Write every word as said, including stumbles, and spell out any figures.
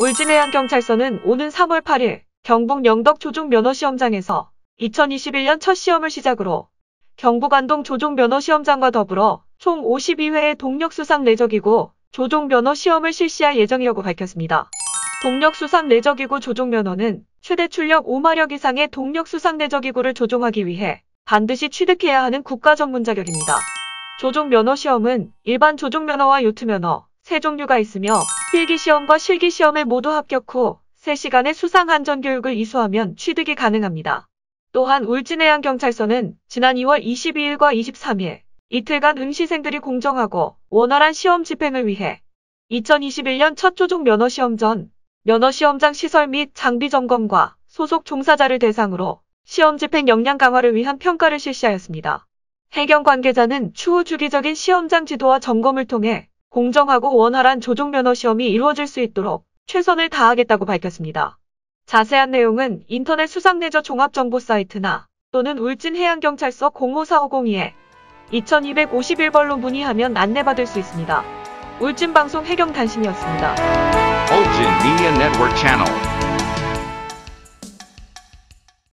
울진해양경찰서는 오는 삼월 팔일 경북 영덕 조종 면허시험장에서 이천이십일년 첫 시험을 시작으로 경북 안동 조종 면허시험장과 더불어 총 오십이회의 동력 수상 레저기구 조종 면허 시험을 실시할 예정이라고 밝혔습니다. 동력 수상 레저기구 조종 면허는 최대 출력 오마력 이상의 동력 수상 레저기구를 조종하기 위해 반드시 취득해야 하는 국가 전문 자격입니다. 조종 면허 시험은 일반 조종 면허와 요트 면허 세 종류가 있으며 필기 시험과 실기 시험에 모두 합격 후 세 시간의 수상 안전 교육을 이수하면 취득이 가능합니다. 또한 울진해양경찰서는 지난 이월 이십이일과 이십삼일 이틀간 응시생들이 공정하고 원활한 시험 집행을 위해 이천이십일년 첫 조종 면허시험 전 면허시험장 시설 및 장비 점검과 소속 종사자를 대상으로 시험 집행 역량 강화를 위한 평가를 실시하였습니다. 해경 관계자는 추후 주기적인 시험장 지도와 점검을 통해 공정하고 원활한 조종 면허시험이 이루어질 수 있도록 최선을 다하겠다고 밝혔습니다. 자세한 내용은 인터넷 수상레저 종합정보 사이트나 또는 울진해양경찰서 공오사오공이에 이천이백오십일번로 문의하면 안내받을 수 있습니다. 울진방송 해경단신이었습니다.